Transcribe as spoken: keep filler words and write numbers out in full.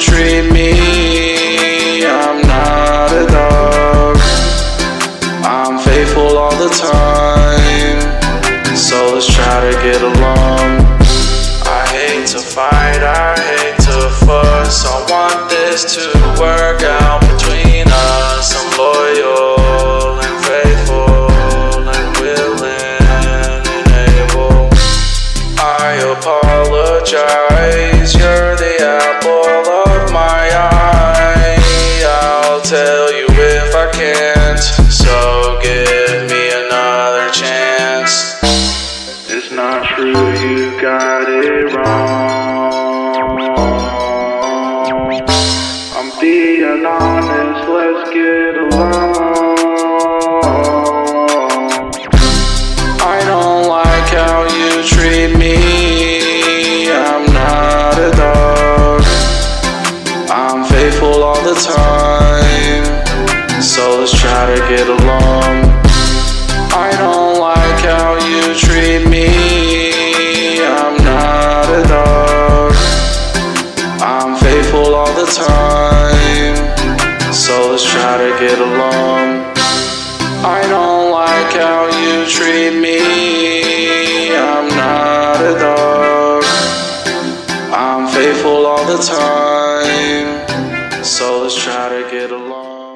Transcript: treat me. I'm not a dog, I'm faithful all the time. So let's try to get along. I hate to fight, I hate to fuss. I want this to work out between us. I'm loyal. You're the apple of my eye. I'll tell you if I can't, so give me another chance. It's not true, you got it wrong. I'm being honest, let's get along. I don't like how you treat me. All the time, so let's try to get along. I don't like how you treat me. I'm not a dog, I'm faithful all the time, so let's try to get along. I don't like how you treat me. I'm not a dog, I'm faithful all the time, so let's try to get along.